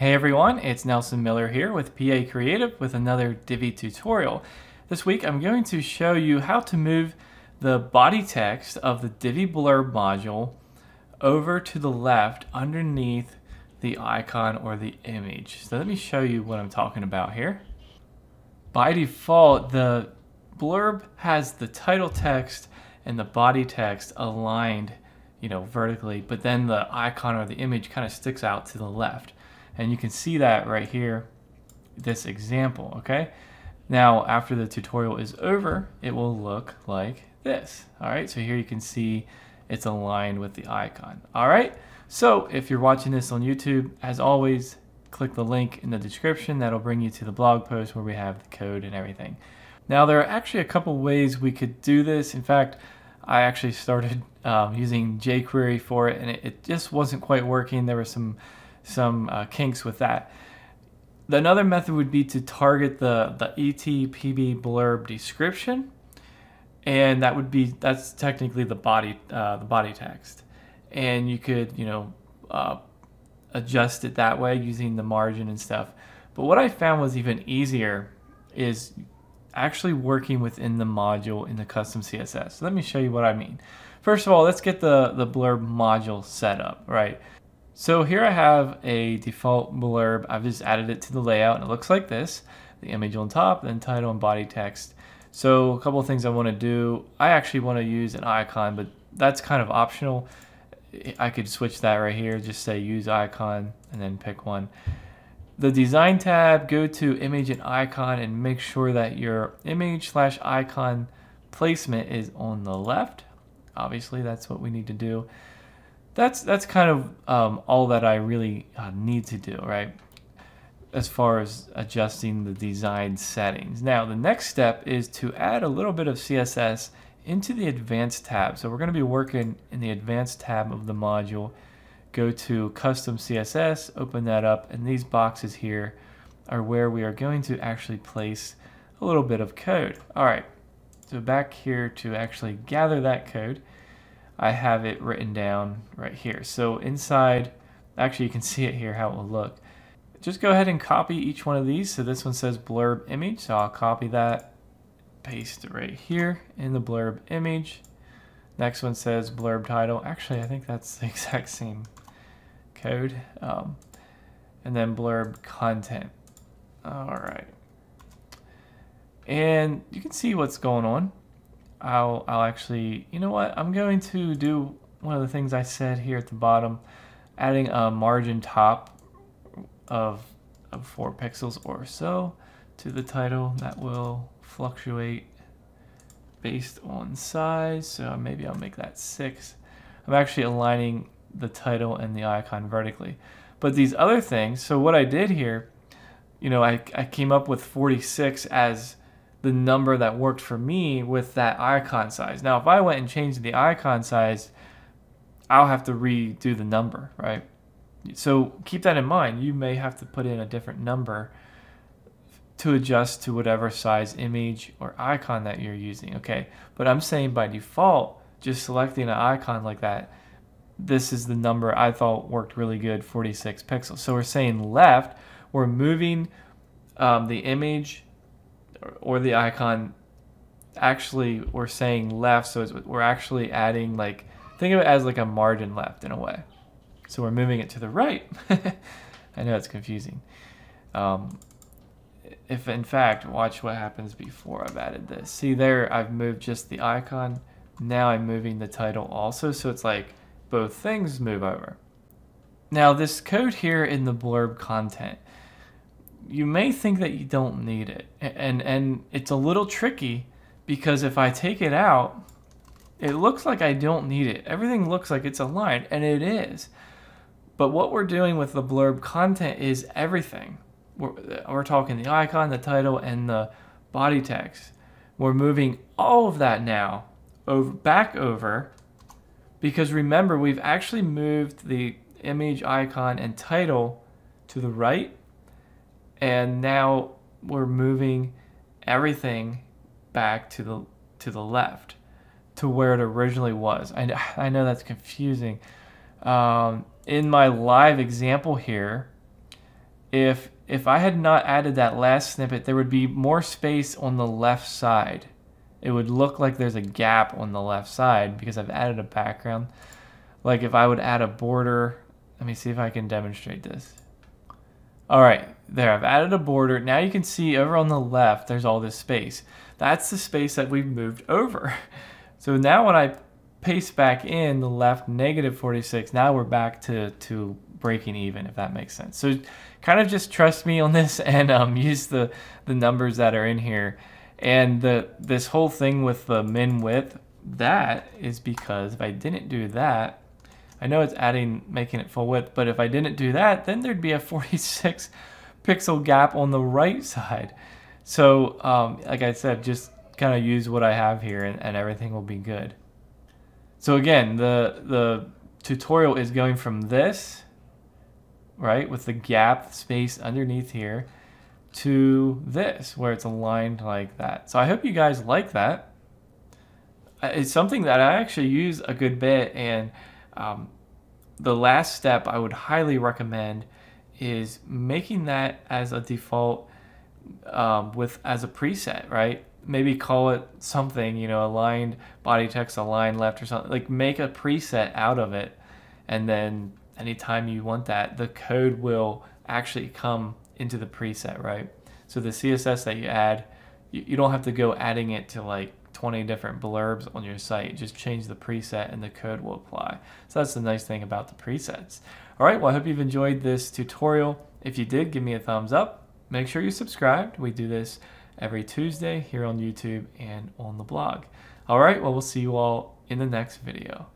Hey everyone, it's Nelson Miller here with PA Creative with another Divi tutorial. This week I'm going to show you how to move the body text of the Divi blurb module over to the left underneath the icon or the image. So let me show you what I'm talking about here. By default, the blurb has the title text and the body text aligned, you know, vertically, but then the icon or the image kind of sticks out to the left. And you can see that right here, this example, okay? Now, after the tutorial is over, it will look like this, all right? So here you can see it's aligned with the icon, all right? So if you're watching this on YouTube, as always, click the link in the description. That'll bring you to the blog post where we have the code and everything. Now, there are actually a couple ways we could do this. In fact, I actually started using jQuery for it, and it just wasn't quite working. There were some kinks with that. Another method would be to target the ETPB blurb description, and that's technically the body text, and you could adjust it that way using the margin and stuff. But what I found was even easier is actually working within the module in the custom CSS. So let me show you what I mean. First of all, let's get the blurb module set up, right? So here I have a default blurb. I've just added it to the layout and it looks like this. The image on top, then title and body text. So a couple of things I want to do. I actually want to use an icon, but that's kind of optional. I could switch that right here, just say use icon and then pick one. The design tab, go to image and icon and make sure that your image/icon placement is on the left. Obviously that's what we need to do. That's kind of all that I really need to do, right? As far as adjusting the design settings. Now, the next step is to add a little bit of CSS into the advanced tab. So we're going to be working in the advanced tab of the module. Go to custom CSS, open that up, and these boxes here are where we are going to actually place a little bit of code. All right, so back here to actually gather that code. I have it written down right here. So inside, actually you can see it here, how it will look. Just go ahead and copy each one of these. So this one says blurb image, so I'll copy that, paste it right here in the blurb image. Next one says blurb title. Actually, I think that's the exact same code. And then blurb content. All right. And you can see what's going on. I'll actually, you know what, I'm going to do one of the things I said here at the bottom, adding a margin top of 4 pixels or so to the title. That will fluctuate based on size, so maybe I'll make that 6. I'm actually aligning the title and the icon vertically. But these other things, so what I did here, you know, I came up with 46 as the number that worked for me with that icon size. Now, if I went and changed the icon size, I'll have to redo the number, right? So keep that in mind. You may have to put in a different number to adjust to whatever size image or icon that you're using, okay? But I'm saying by default, just selecting an icon like that, this is the number I thought worked really good, 46 pixels. So we're saying left, we're moving the image or the icon, actually we're saying left, so we're actually adding, like, think of it as like a margin left in a way. So we're moving it to the right. I know it's confusing. If in fact, watch what happens before I've added this. See there, I've moved just the icon. Now I'm moving the title also, so it's like both things move over. Now this code here in the blurb content, you may think that you don't need it, and it's a little tricky because if I take it out, it looks like I don't need it. Everything looks like it's aligned, and it is. But what we're doing with the blurb content is everything. We're talking the icon, the title, and the body text. We're moving all of that now back over because remember, we've actually moved the image, icon, and title to the right. And now we're moving everything back to the left, to where it originally was. I know that's confusing. In my live example here, if I had not added that last snippet, there would be more space on the left side. It would look like there's a gap on the left side because I've added a background. Like if I would add a border, let me see if I can demonstrate this. All right, there, I've added a border. Now you can see over on the left, there's all this space. That's the space that we've moved over. So now when I paste back in the left -46, now we're back to breaking even, if that makes sense. So kind of just trust me on this and use the numbers that are in here. And this whole thing with the min width, that is because if I didn't do that, I know it's making it full width, but if I didn't do that, then there'd be a 46 pixel gap on the right side. So like I said, just kind of use what I have here and everything will be good. So again, the tutorial is going from this, right, with the gap space underneath here, to this, where it's aligned like that. So I hope you guys like that. It's something that I actually use a good bit, and the last step I would highly recommend is making that as a default as a preset, right? Maybe call it something, you know, aligned body text, aligned left or something. Like make a preset out of it, and then anytime you want that, the code will actually come into the preset, right? So the CSS that you add, you don't have to go adding it to like 20 different blurbs on your site. Just change the preset and the code will apply. So that's the nice thing about the presets. All right, well, I hope you've enjoyed this tutorial. If you did, give me a thumbs up. Make sure you subscribed. We do this every Tuesday here on YouTube and on the blog. All right, well, we'll see you all in the next video.